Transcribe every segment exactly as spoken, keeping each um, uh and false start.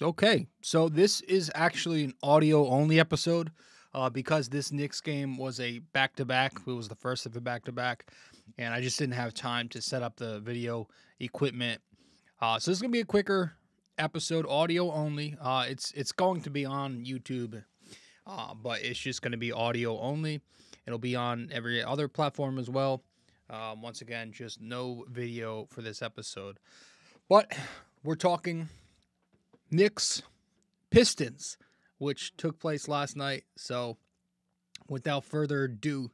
Okay, so this is actually an audio-only episode uh, because this Knicks game was a back-to-back. It was the first of a back-to-back, and I just didn't have time to set up the video equipment. Uh, so this is going to be a quicker episode, audio-only. Uh, it's, it's going to be on YouTube, uh, but it's just going to be audio-only. It'll be on every other platform as well. Um, once again, just no video for this episode. But we're talking Knicks Pistons, which took place last night. So without further ado,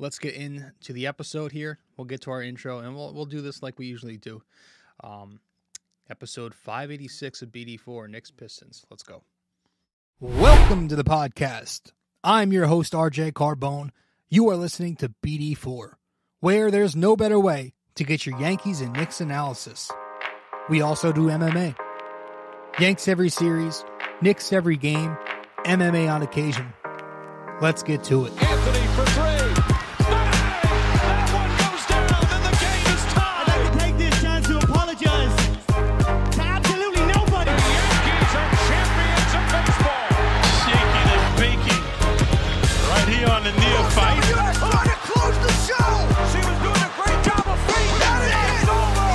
let's get into the episode here. We'll get to our intro, and we'll, we'll do this like we usually do. Um, episode five eighty-six of B D four, Knicks Pistons. Let's go. Welcome to the podcast. I'm your host, R J Carbone. You are listening to B D four. Where there's no better way to get your Yankees and Knicks analysis. We also do M M A. Yanks every series, Knicks every game, M M A on occasion. Let's get to it. Anthony for three. Bang! That one goes down, and the game is tied. I'd like to take this chance to apologize to absolutely nobody. The Yankees are champions of baseball. Shaking and baking. Right here on the neophyte. You're trying to close the show. She was doing a great job of being that is over.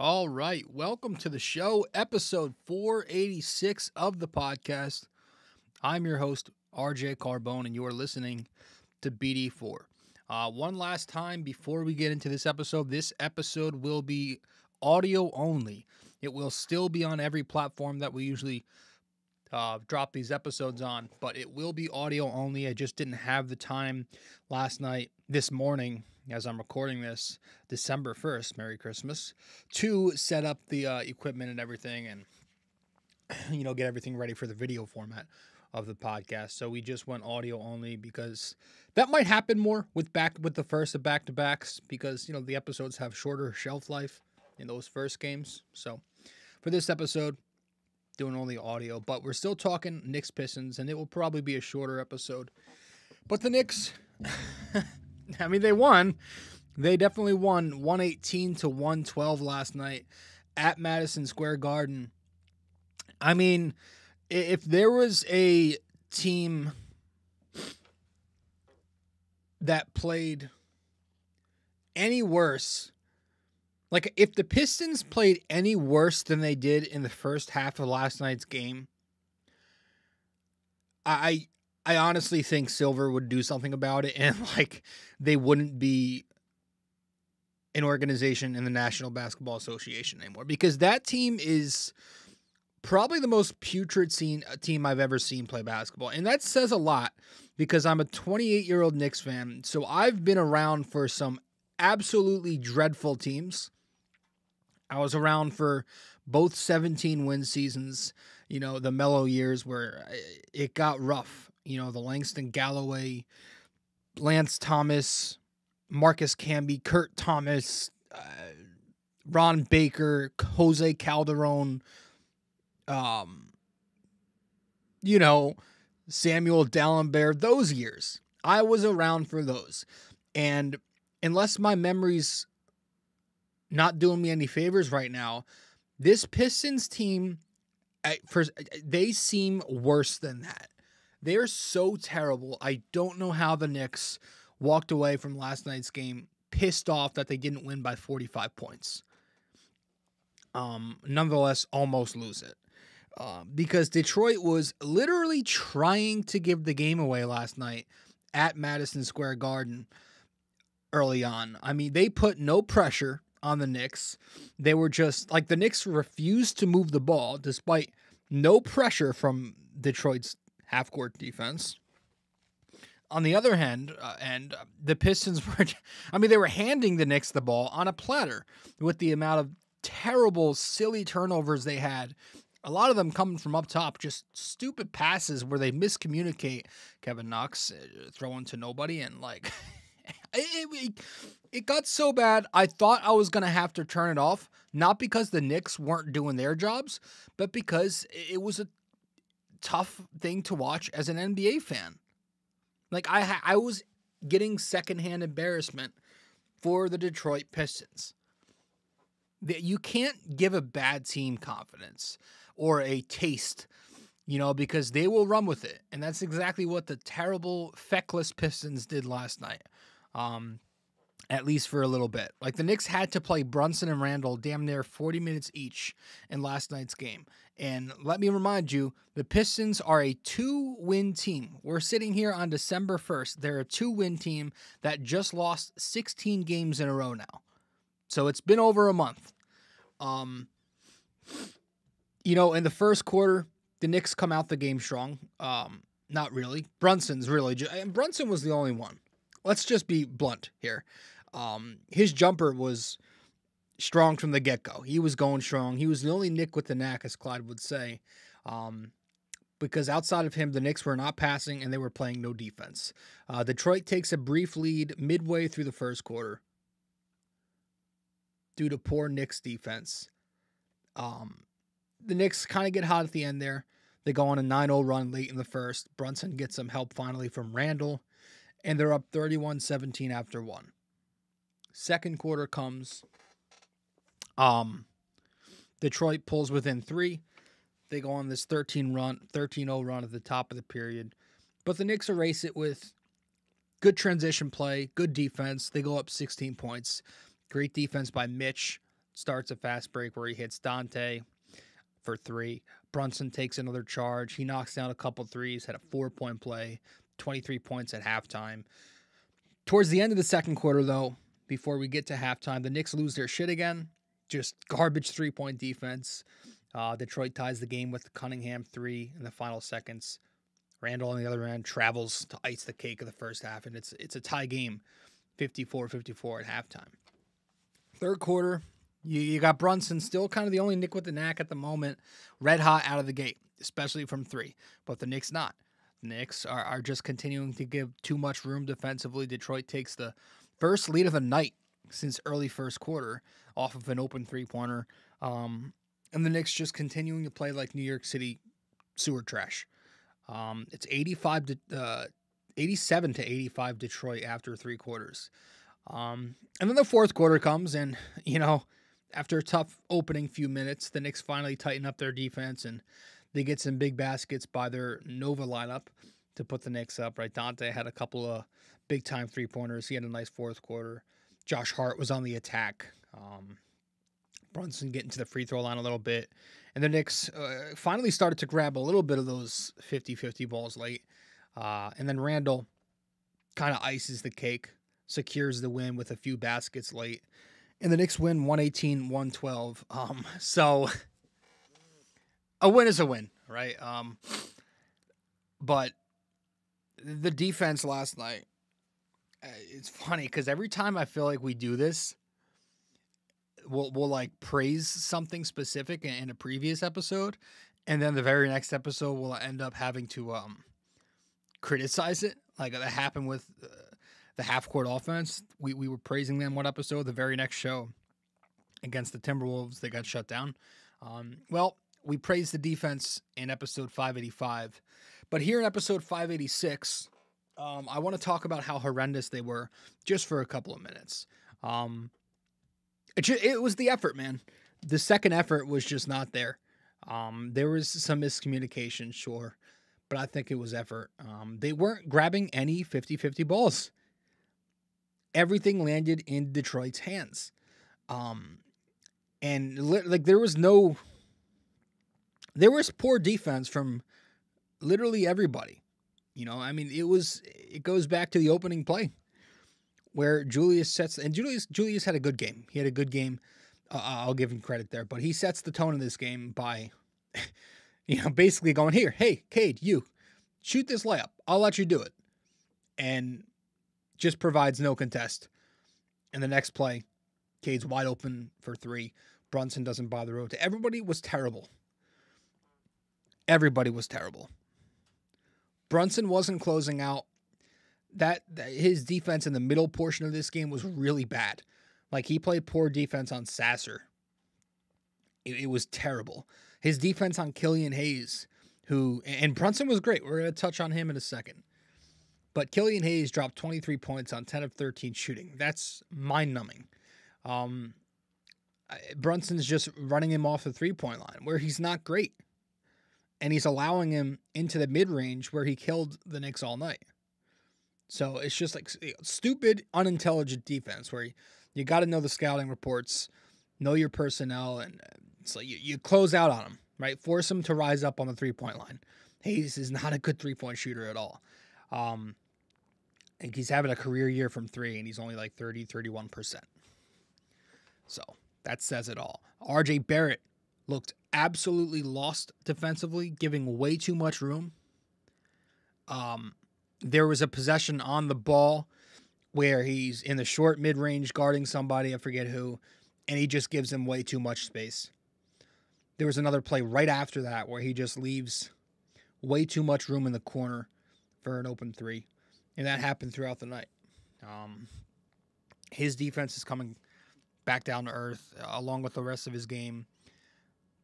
All right, welcome to the show, episode four eighty-six of the podcast. I'm your host, R J Carbone, and you are listening to B D four. Uh, one last time before we get into this episode, this episode will be audio only. It will still be on every platform that we usually uh, drop these episodes on, but it will be audio only. I just didn't have the time last night, this morning, as I'm recording this, December first, Merry Christmas, to set up the uh, equipment and everything and, you know, get everything ready for the video format of the podcast. So we just went audio only because that might happen more with back with the first of back-to-backs because, you know, the episodes have shorter shelf life in those first games. So for this episode, doing only audio, but we're still talking Knicks Pistons, and it will probably be a shorter episode. But the Knicks... I mean, they won. They definitely won one eighteen to one twelve last night at Madison Square Garden. I mean, if there was a team that played any worse, like if the Pistons played any worse than they did in the first half of last night's game, I... I honestly think Silver would do something about it, and like they wouldn't be an organization in the National Basketball Association anymore, because that team is probably the most putrid scene, team I've ever seen play basketball. And that says a lot because I'm a twenty-eight-year-old Knicks fan, so I've been around for some absolutely dreadful teams. I was around for both seventeen-win seasons, you know, the mellow years where it got rough. You know, the Langston Galloway, Lance Thomas, Marcus Camby, Kurt Thomas, uh, Ron Baker, Jose Calderon, um, you know, Samuel Dallenberg, those years. I was around for those. And unless my memory's not doing me any favors right now, this Pistons team, for, they seem worse than that. They're so terrible. I don't know how the Knicks walked away from last night's game pissed off that they didn't win by forty-five points. Um, nonetheless, almost lose it. Uh, because Detroit was literally trying to give the game away last night at Madison Square Garden early on. I mean, they put no pressure on the Knicks. They were just, like, the Knicks refused to move the ball despite no pressure from Detroit's half-court defense. On the other hand, uh, and uh, the Pistons were, I mean, they were handing the Knicks the ball on a platter with the amount of terrible, silly turnovers they had. A lot of them coming from up top, just stupid passes where they miscommunicate. Kevin Knox uh, throwing to nobody, and like, it, it, it got so bad, I thought I was going to have to turn it off, not because the Knicks weren't doing their jobs, but because it was a tough thing to watch as an N B A fan. Like, I I was getting secondhand embarrassment for the Detroit Pistons. That you can't give a bad team confidence or a taste, you know, because they will run with it. And that's exactly what the terrible, feckless Pistons did last night, um, at least for a little bit. Like, the Knicks had to play Brunson and Randle damn near forty minutes each in last night's game. And let me remind you, the Pistons are a two-win team. We're sitting here on December first. They're a two-win team that just lost sixteen games in a row now. So it's been over a month. Um, you know, in the first quarter, the Knicks come out the game strong. Um, not really. Brunson's really... Ju- and Brunson was the only one. Let's just be blunt here. Um, his jumper was strong from the get-go. He was going strong. He was the only Nick with the knack, as Clyde would say. Um, because outside of him, the Knicks were not passing, and they were playing no defense. Uh, Detroit takes a brief lead midway through the first quarter due to poor Knicks defense. Um, the Knicks kind of get hot at the end there. They go on a nine oh run late in the first. Brunson gets some help finally from Randle, and they're up thirty-one seventeen after one. Second quarter comes. Um, Detroit pulls within three. They go on this thirteen run, thirteen oh run at the top of the period. But the Knicks erase it with good transition play, good defense. They go up sixteen points. Great defense by Mitch. Starts a fast break where he hits Donte for three. Brunson takes another charge. He knocks down a couple threes, had a four-point play, twenty-three points at halftime. Towards the end of the second quarter, though, before we get to halftime, the Knicks lose their shit again. Just garbage three-point defense. Uh, Detroit ties the game with the Cunningham three in the final seconds. Randle, on the other end, travels to ice the cake of the first half, and it's, it's a tie game, fifty-four fifty-four at halftime. Third quarter, you, you got Brunson still kind of the only Nick with the knack at the moment, red hot out of the gate, especially from three. But the Knicks not. The Knicks are, are just continuing to give too much room defensively. Detroit takes the first lead of the night since early first quarter off of an open three-pointer. Um, and the Knicks just continuing to play like New York City sewer trash. Um, it's eighty-five to, uh, eighty-seven to eighty-five Detroit after three quarters. Um, and then the fourth quarter comes, and, you know, after a tough opening few minutes, the Knicks finally tighten up their defense, and they get some big baskets by their Nova lineup to put the Knicks up, right? Donte had a couple of big-time three-pointers. He had a nice fourth quarter. Josh Hart was on the attack. Um, Brunson getting to the free throw line a little bit. And the Knicks uh, finally started to grab a little bit of those fifty-fifty balls late. Uh, and then Randle kind of ices the cake, secures the win with a few baskets late, and the Knicks win one eighteen one twelve. Um, so a win is a win, right? Um, but the defense last night, it's funny because every time I feel like we do this, we'll we'll like praise something specific in a previous episode, and then the very next episode we'll end up having to um criticize it. Like that happened with. Uh, The half-court offense, we, we were praising them one episode. The very next show against the Timberwolves, they got shut down. Um, well, we praised the defense in episode five eighty-five. But here in episode five eighty-six, um, I want to talk about how horrendous they were just for a couple of minutes. Um, it, ju- it was the effort, man. The second effort was just not there. Um, there was some miscommunication, sure, but I think it was effort. Um, they weren't grabbing any fifty-fifty balls. Everything landed in Detroit's hands. Um, and li- like there was no, there was poor defense from literally everybody. You know, I mean, it was, it goes back to the opening play where Julius sets, and Julius, Julius had a good game. He had a good game. Uh, I'll give him credit there, but he sets the tone of this game by, you know, basically going here, hey, Cade, you shoot this layup. I'll let you do it. And just provides no contest. And the next play, Cade's wide open for three. Brunson doesn't bother Rota. Everybody was terrible. Everybody was terrible. Brunson wasn't closing out. That, that his defense in the middle portion of this game was really bad. Like, he played poor defense on Sasser. It, it was terrible. His defense on Killian Hayes, who, and Brunson was great. We're going to touch on him in a second. But Killian Hayes dropped twenty-three points on ten of thirteen shooting. That's mind-numbing. Um, Brunson's just running him off the three-point line, where he's not great. And he's allowing him into the mid-range where he killed the Knicks all night. So it's just like stupid, unintelligent defense where you, you got to know the scouting reports, know your personnel, and it's like you, you close out on him, right? Force him to rise up on the three-point line. Hayes is not a good three-point shooter at all. Um, and he's having a career year from three, and he's only like thirty, thirty-one percent. So that says it all. R J. Barrett looked absolutely lost defensively, giving way too much room. Um, there was a possession on the ball where he's in the short mid-range guarding somebody, I forget who, and he just gives him way too much space. There was another play right after that where he just leaves way too much room in the corner for an open three, and that happened throughout the night. Um, his defense is coming back down to earth uh, along with the rest of his game.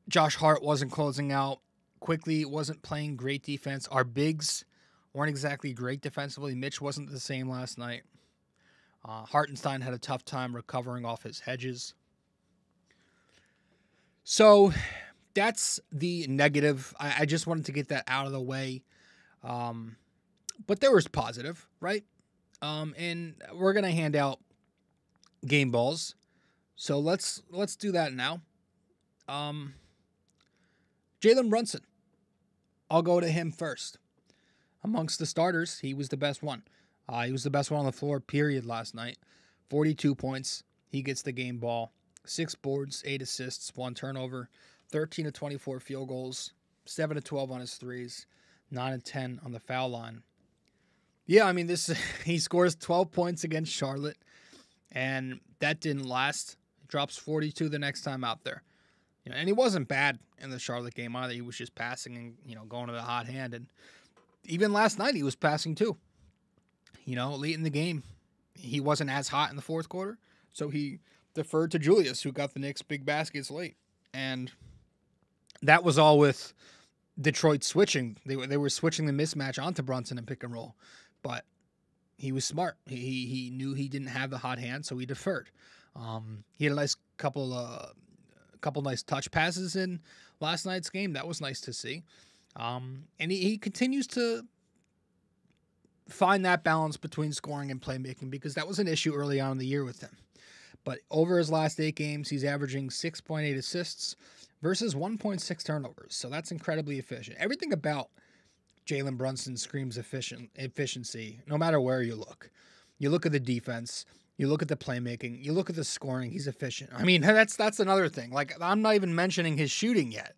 Josh Hart wasn't closing out. Quickley wasn't playing great defense. Our bigs weren't exactly great defensively. Mitch wasn't the same last night. Uh, Hartenstein had a tough time recovering off his hedges. So that's the negative. I, I just wanted to get that out of the way. Um, but there was positive, right? Um, and we're going to hand out game balls. So let's let's do that now. Um... Jalen Brunson, I'll go to him first. Amongst the starters, he was the best one. Uh, he was the best one on the floor, period, last night. forty-two points. He gets the game ball. Six boards, eight assists, one turnover, thirteen of twenty-four field goals, seven of twelve on his threes, nine of ten on the foul line. Yeah, I mean, this he scores twelve points against Charlotte, and that didn't last. He drops forty-two the next time out there. You know, and he wasn't bad in the Charlotte game either. He was just passing and, you know, going to the hot hand. And even last night, he was passing too. You know, late in the game, he wasn't as hot in the fourth quarter. So he deferred to Julius, who got the Knicks big baskets late. And that was all with Detroit switching. They were, they were switching the mismatch onto Brunson and pick and roll. But he was smart. He, he knew he didn't have the hot hand, so he deferred. Um, he had a nice couple of... Uh, couple nice touch passes in last night's game. That was nice to see. Um, and he, he continues to find that balance between scoring and playmaking, because that was an issue early on in the year with him. But over his last eight games, he's averaging six point eight assists versus one point six turnovers. So that's incredibly efficient. Everything about Jalen Brunson screams efficient efficiency, no matter where you look. You look at the defense. You look at the playmaking. You look at the scoring. He's efficient. I mean, that's that's another thing. Like, I'm not even mentioning his shooting yet.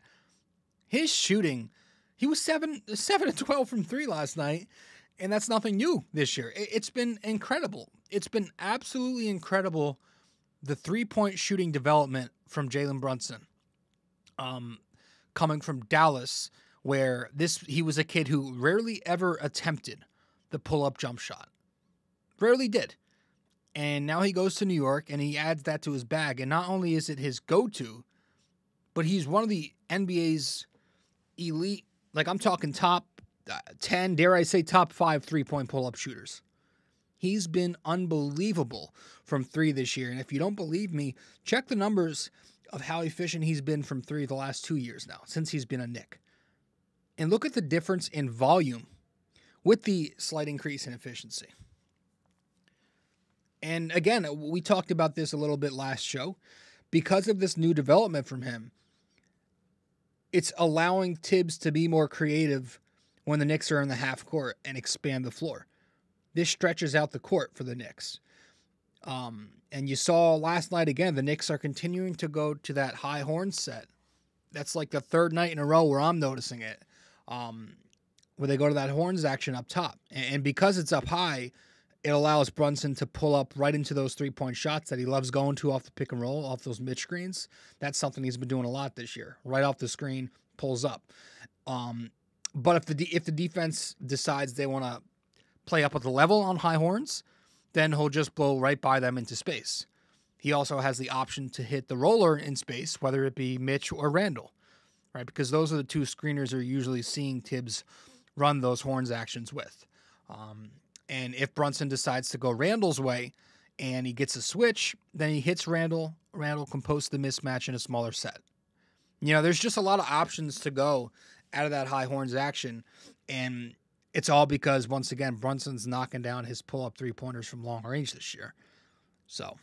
His shooting, he was seven seven to twelve from three last night, and that's nothing new this year. It, it's been incredible. It's been absolutely incredible, the three-point shooting development from Jalen Brunson, um, coming from Dallas, where this he was a kid who rarely ever attempted the pull-up jump shot. Rarely did. And now he goes to New York, and he adds that to his bag. And not only is it his go-to, but he's one of the N B A's elite, like I'm talking top ten, dare I say top five three-point pull-up shooters. He's been unbelievable from three this year. And if you don't believe me, check the numbers of how efficient he's been from three the last two years now, since he's been a Knick. And look at the difference in volume with the slight increase in efficiency. And again, we talked about this a little bit last show. Because of this new development from him, it's allowing Tibbs to be more creative when the Knicks are in the half court and expand the floor. This stretches out the court for the Knicks. Um, and you saw last night again, the Knicks are continuing to go to that high horn set. That's like the third night in a row where I'm noticing it. Um, where they go to that horns action up top. And because it's up high, it allows Brunson to pull up right into those three-point shots that he loves going to off the pick and roll, off those mid screens. That's something he's been doing a lot this year. Right off the screen, pulls up. Um, but if the de if the defense decides they want to play up at the level on high horns, then he'll just blow right by them into space. He also has the option to hit the roller in space, whether it be Mitch or Randle, right? Because those are the two screeners are usually seeing Tibbs run those horns actions with. Um, and if Brunson decides to go Randle's way and he gets a switch, then he hits Randle. Randle can post the mismatch in a smaller set. You know, there's just a lot of options to go out of that high horns action. And it's all because, once again, Brunson's knocking down his pull-up three-pointers from long range this year. So,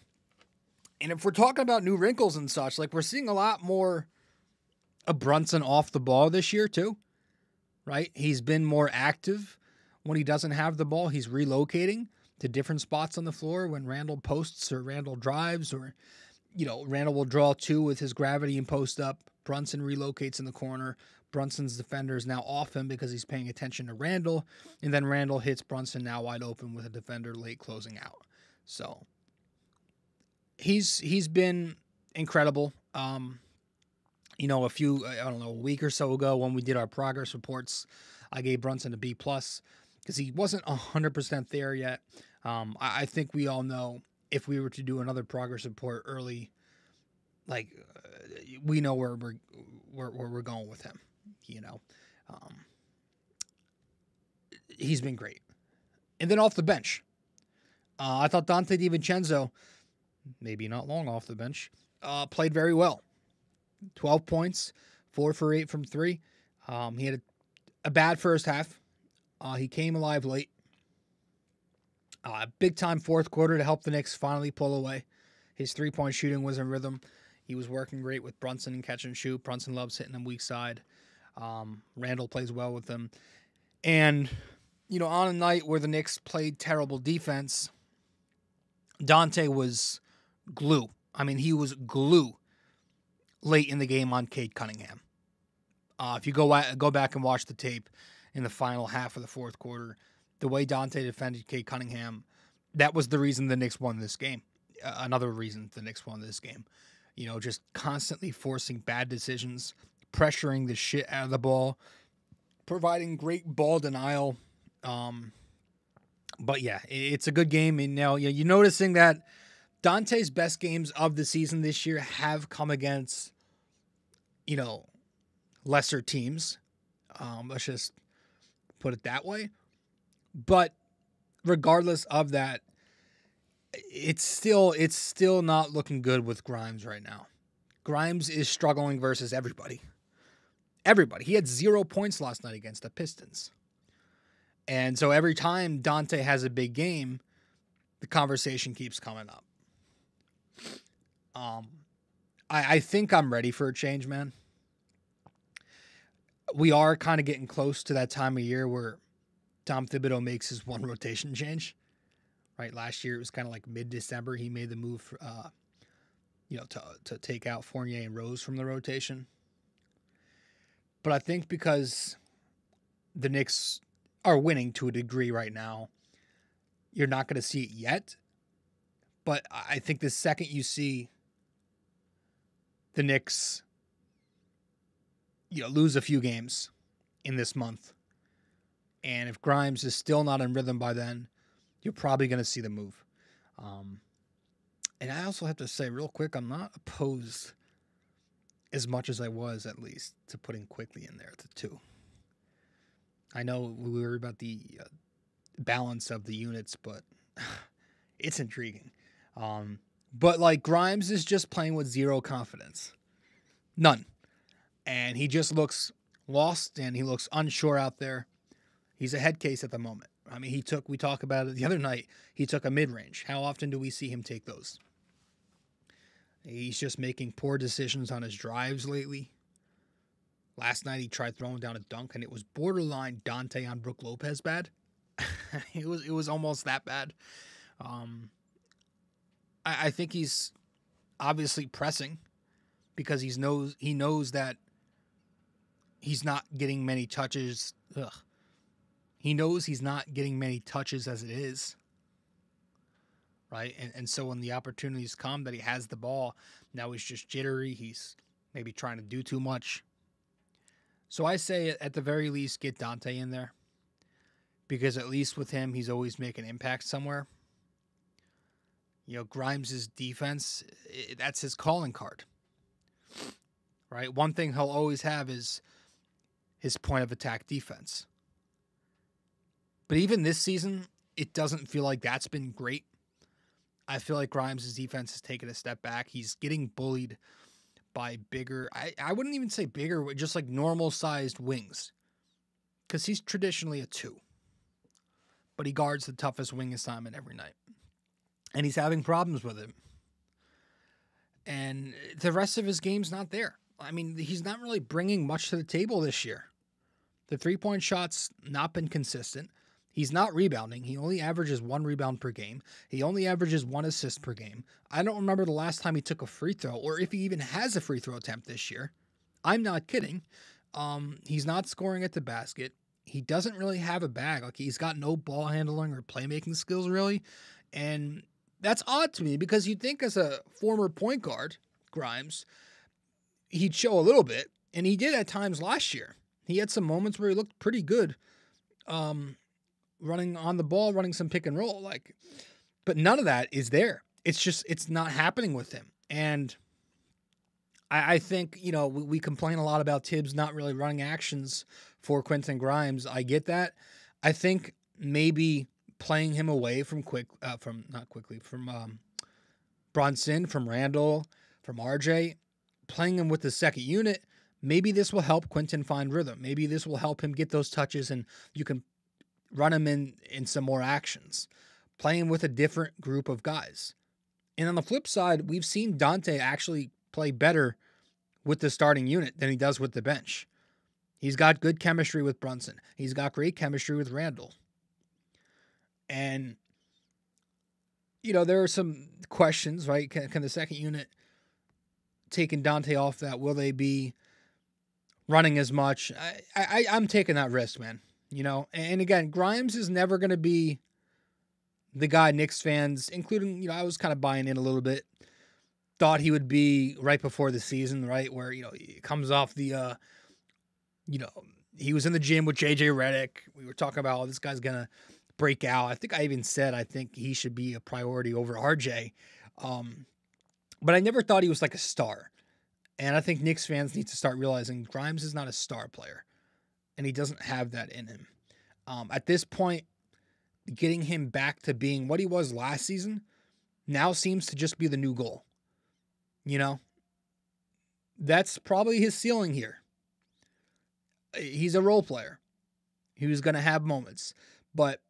and if we're talking about new wrinkles and such, like, we're seeing a lot more of Brunson off the ball this year too, right? He's been more active. When he doesn't have the ball, he's relocating to different spots on the floor when Randle posts or Randle drives, or, you know, Randle will draw two with his gravity and post up. Brunson relocates in the corner. Brunson's defender is now off him because he's paying attention to Randle. And then Randle hits Brunson now wide open with a defender late closing out. So he's he's been incredible. Um, you know, a few, I don't know, a week or so ago when we did our progress reports, I gave Brunson a B plus. Because he wasn't one hundred percent there yet. Um, I, I think we all know if we were to do another progress report early, like, uh, we know where we're, where, where we're going with him, you know. Um, he's been great. And then off the bench. Uh, I thought Donte DiVincenzo, maybe not long off the bench, uh, played very well. twelve points, four for eight from three. Um, he had a, a bad first half. Uh, he came alive late. Uh, big-time fourth quarter to help the Knicks finally pull away. His three-point shooting was in rhythm. He was working great with Brunson in catch and shoot. Brunson loves hitting him weak side. Um, Randle plays well with him. And, you know, on a night where the Knicks played terrible defense, Donte was glue. I mean, he was glue late in the game on Cade Cunningham. Uh, if you go, go back and watch the tape, in the final half of the fourth quarter, the way Donte defended Cade Cunningham, that was the reason the Knicks won this game. Uh, another reason the Knicks won this game. You know, just constantly forcing bad decisions, pressuring the shit out of the ball, providing great ball denial. Um, but, yeah, it's a good game. And now you know, you're noticing that Donte's best games of the season this year have come against, you know, lesser teams. Um, let's just put it that way. But regardless of that, it's still it's still not looking good with Grimes right now. Grimes is struggling versus everybody. Everybody. He had zero points last night against the Pistons. And so every time Donte has a big game, the conversation keeps coming up. Um, I, I think I'm ready for a change, man. We are kind of getting close to that time of year where Tom Thibodeau makes his one rotation change, right? Last year, it was kind of like mid-December. He made the move, for, uh, you know, to, to take out Fournier and Rose from the rotation. But I think because the Knicks are winning to a degree right now, you're not going to see it yet. But I think the second you see the Knicks, you know, lose a few games in this month, and if Grimes is still not in rhythm by then, you're probably going to see the move. Um, and I also have to say real quick, I'm not opposed as much as I was, at least, to putting Quickley in there at the two. I know we were about the uh, balance of the units, but it's intriguing. Um, but like Grimes is just playing with zero confidence, none. And he just looks lost, and he looks unsure out there. He's a head case at the moment. I mean, he took, we talked about it the other night, he took a mid-range. How often do we see him take those? He's just making poor decisions on his drives lately. Last night he tried throwing down a dunk, and it was borderline Donte on Brook Lopez bad. it was it was almost that bad. Um, I, I think he's obviously pressing because he knows he knows that he's not getting many touches. Ugh. He knows he's not getting many touches as it is, right? And, and so when the opportunities come that he has the ball, now he's just jittery. He's maybe trying to do too much. So I say at the very least, get Donte in there, because at least with him, he's always making impact somewhere. You know, Grimes' defense, it, that's his calling card, right? One thing he'll always have is his point of attack defense. But even this season, it doesn't feel like that's been great. I feel like Grimes' defense has taken a step back. He's getting bullied by bigger, I, I wouldn't even say bigger, but just like normal-sized wings, because he's traditionally a two. But he guards the toughest wing assignment every night. And he's having problems with him. And the rest of his game's not there. I mean, he's not really bringing much to the table this year. The three-point shot's not been consistent. He's not rebounding. He only averages one rebound per game. He only averages one assist per game. I don't remember the last time he took a free throw, or if he even has a free throw attempt this year. I'm not kidding. Um, he's not scoring at the basket. He doesn't really have a bag. Like, he's got no ball handling or playmaking skills, really. And that's odd to me, because you'd think as a former point guard, Grimes, he'd show a little bit, and he did at times last year. He had some moments where he looked pretty good, um, running on the ball, running some pick and roll, like, but none of that is there. It's just, it's not happening with him. And I, I think, you know, we, we complain a lot about Tibbs not really running actions for Quentin Grimes. I get that. I think maybe playing him away from quick, uh, from not quickly, from um, Brunson, from Randle, from R J, playing him with the second unit. Maybe this will help Quentin find rhythm. Maybe this will help him get those touches, and you can run him in in some more actions, playing with a different group of guys. And on the flip side, we've seen Donte actually play better with the starting unit than he does with the bench. He's got good chemistry with Brunson. He's got great chemistry with Randle. And, you know, there are some questions, right? Can, can the second unit, taking Donte off that, will they be running as much? I, I, I'm taking that risk, man. You know, and again, Grimes is never going to be the guy Knicks fans, including, you know, I was kind of buying in a little bit, thought he would be right before the season, right? Where, you know, he comes off the, uh, you know, he was in the gym with J J Redick. We were talking about, oh, this guy's going to break out. I think I even said I think he should be a priority over R J. Um, but I never thought he was like a star. And I think Knicks fans need to start realizing Grimes is not a star player, and he doesn't have that in him. Um, at this point, getting him back to being what he was last season now seems to just be the new goal. You know, that's probably his ceiling here. He's a role player. He was going to have moments, but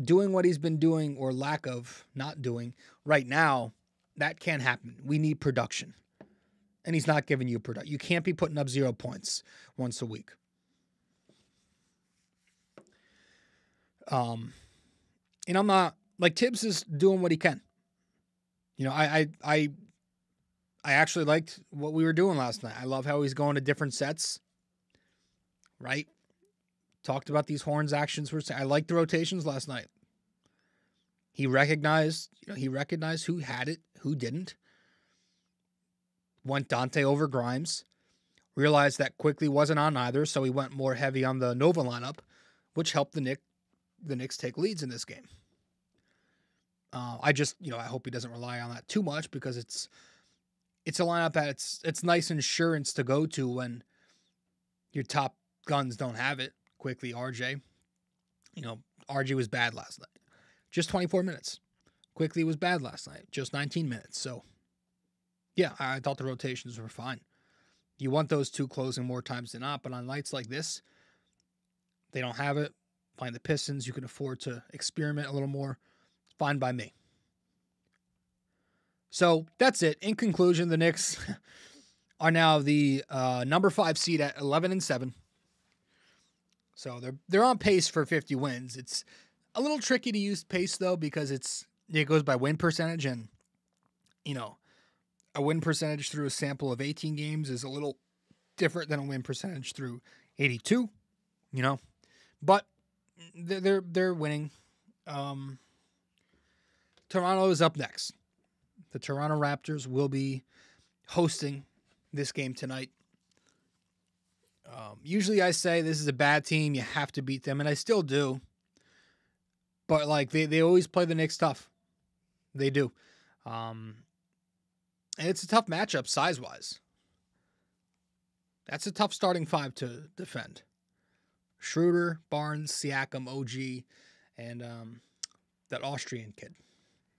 doing what he's been doing, or lack of not doing right now, that can't happen. We need production. And he's not giving you product. You can't be putting up zero points once a week. Um, and I'm not, like, Tibbs is doing what he can. You know, I, I, I, I actually liked what we were doing last night. I love how he's going to different sets. Right? Talked about these horns actions. I liked the rotations last night. He recognized, you know, he recognized who had it, who didn't. Went Donte over Grimes, realized that Quickley wasn't on either, so he went more heavy on the Nova lineup, which helped the Knicks, the Knicks take leads in this game. Uh, I just, you know, I hope he doesn't rely on that too much, because it's it's a lineup that it's it's nice insurance to go to when your top guns don't have it. Quickley, R J, you know, R J was bad last night, just twenty-four minutes. Quickley was bad last night, just nineteen minutes. So. Yeah, I thought the rotations were fine. You want those two closing more times than not, but on nights like this, they don't have it. Find the Pistons. You can afford to experiment a little more. Fine by me. So that's it. In conclusion, the Knicks are now the uh, number five seed at eleven and seven. So they're they're on pace for fifty wins. It's a little tricky to use pace, though, because it's it goes by win percentage, and, you know, a win percentage through a sample of eighteen games is a little different than a win percentage through eighty-two, you know, but they're they're, they're winning. Um, Toronto is up next. The Toronto Raptors will be hosting this game tonight. Um, usually I say this is a bad team. You have to beat them, and I still do. But, like, they, they always play the Knicks tough. They do. Um, and it's a tough matchup size-wise. That's a tough starting five to defend. Schroeder, Barnes, Siakam, O G, and um, that Austrian kid,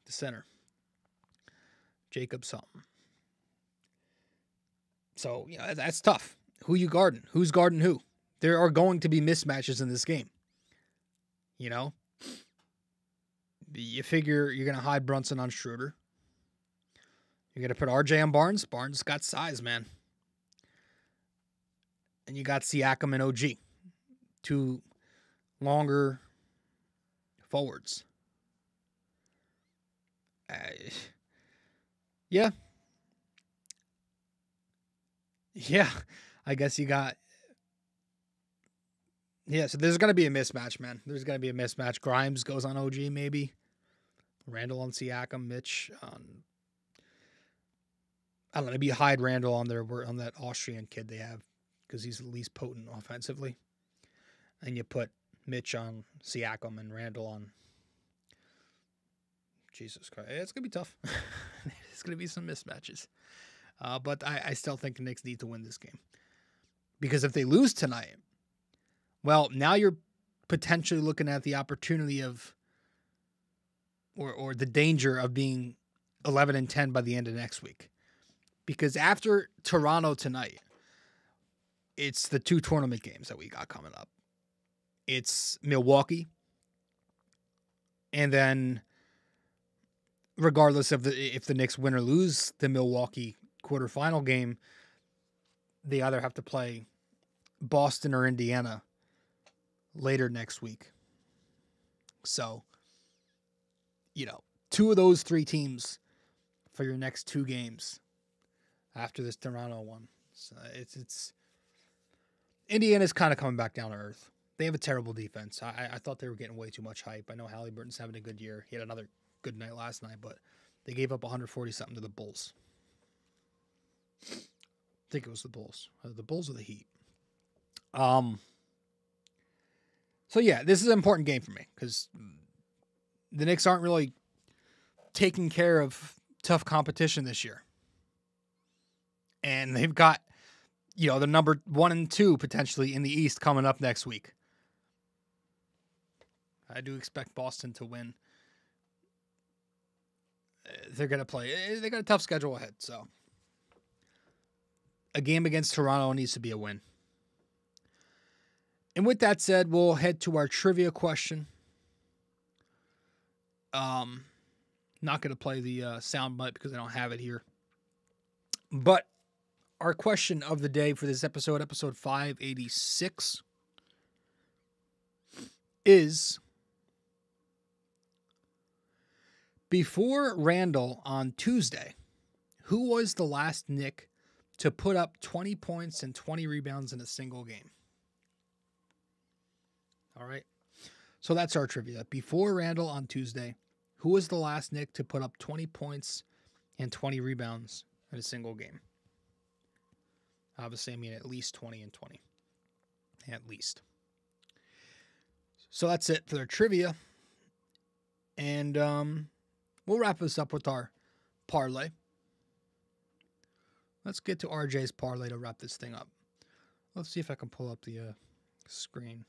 the center, Jakob something. So, you know, that's tough. Who you guarding? Who's guarding who? There are going to be mismatches in this game. You know? You figure you're going to hide Brunson on Schroeder. You're going to put R J on Barnes. Barnes got size, man. And you got Siakam and O G. Two longer forwards. Uh, yeah. Yeah. I guess you got... Yeah, so there's going to be a mismatch, man. There's going to be a mismatch. Grimes goes on O G, maybe. Randle on Siakam, Mitch on... I don't know, maybe hide Randle on their on that Austrian kid they have because he's the least potent offensively. And you put Mitch on Siakam and Randle on... Jesus Christ. It's going to be tough. There's going to be some mismatches. Uh, but I, I still think the Knicks need to win this game. Because if they lose tonight... Well, now you're potentially looking at the opportunity of, or or the danger of being eleven and ten by the end of next week. Because after Toronto tonight, it's the two tournament games that we got coming up. It's Milwaukee. And then, regardless of the if the Knicks win or lose the Milwaukee quarterfinal game, they either have to play Boston or Indiana later next week. So, you know, two of those three teams for your next two games after this Toronto one. So it's it's Indiana's kind of coming back down to earth. They have a terrible defense. I, I thought they were getting way too much hype. I know Halliburton's having a good year. He had another good night last night, but they gave up one forty something to the Bulls. I think it was the Bulls. Either the Bulls or the Heat. Um. So, yeah, this is an important game for me because the Knicks aren't really taking care of tough competition this year. And they've got, you know, the number one and two potentially in the East coming up next week. I do expect Boston to win. They're going to play. They got a tough schedule ahead, so. A game against Toronto needs to be a win. And with that said, we'll head to our trivia question. Um, not going to play the uh, sound bite because I don't have it here. But our question of the day for this episode, episode five eighty-six, is before Randle on Tuesday, who was the last Knick to put up twenty points and twenty rebounds in a single game? All right, so that's our trivia. Before Randle on Tuesday, who was the last Knick to put up twenty points and twenty rebounds in a single game? Obviously, I mean at least twenty and twenty. At least. So that's it for their trivia. And um, we'll wrap this up with our parlay. Let's get to R J's parlay to wrap this thing up. Let's see if I can pull up the uh, screen.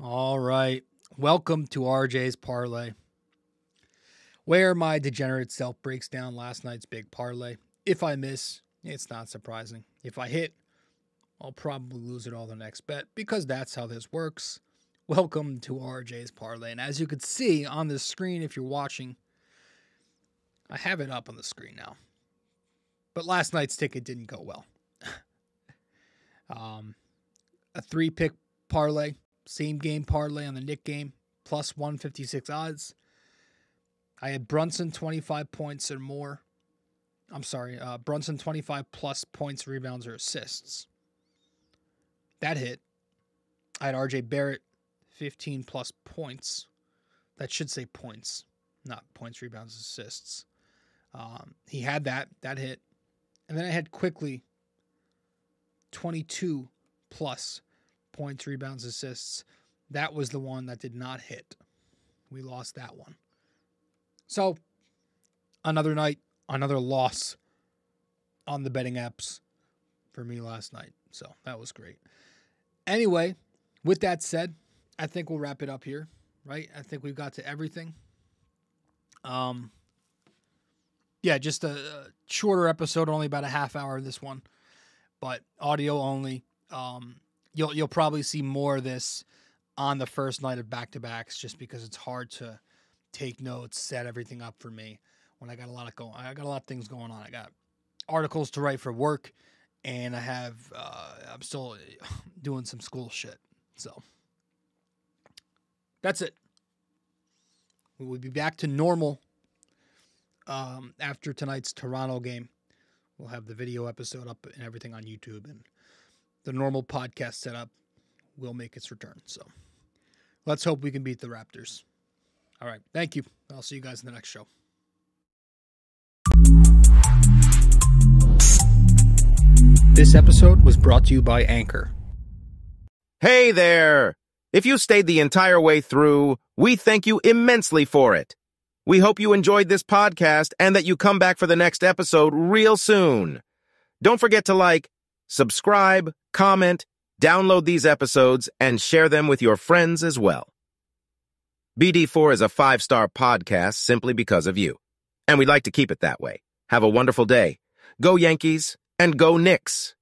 All right, welcome to R J's Parlay, where my degenerate self breaks down last night's big parlay. If I miss, it's not surprising. If I hit, I'll probably lose it all the next bet because that's how this works. Welcome to R J's Parlay. And as you can see on the screen, if you're watching, I have it up on the screen now. But last night's ticket didn't go well. Three pick parlay, same game parlay on the Knick game, plus one fifty-six odds. I had Brunson twenty-five points or more. I'm sorry, uh, Brunson twenty-five plus points, rebounds, or assists. That hit. I had R J Barrett fifteen plus points. That should say points, not points, rebounds, assists. Um, he had that. That hit. And then I had Quickley twenty-two plus points, rebounds, assists. That was the one that did not hit. We lost that one. So another night, another loss on the betting apps for me last night. So that was great. Anyway, with that said, I think we'll wrap it up here, right? I think we've got to everything. Um, yeah, just a, a shorter episode, only about a half hour this one, but audio only. Um, you'll you'll probably see more of this on the first night of back-to-backs, just because it's hard to take notes, set everything up for me when I got a lot of going. I got a lot of things going on. I got articles to write for work, and I have uh, I'm still doing some school shit. So that's it. We will be back to normal um, after tonight's Toronto game. We'll have the video episode up and everything on YouTube, and the normal podcast setup will make its return. So let's hope we can beat the Raptors. All right. Thank you. I'll see you guys in the next show. This episode was brought to you by Anchor. Hey there. If you stayed the entire way through, we thank you immensely for it. We hope you enjoyed this podcast and that you come back for the next episode real soon. Don't forget to like, subscribe, comment, download these episodes, and share them with your friends as well. B D four is a five-star podcast simply because of you, and we'd like to keep it that way. Have a wonderful day. Go Yankees and go Knicks.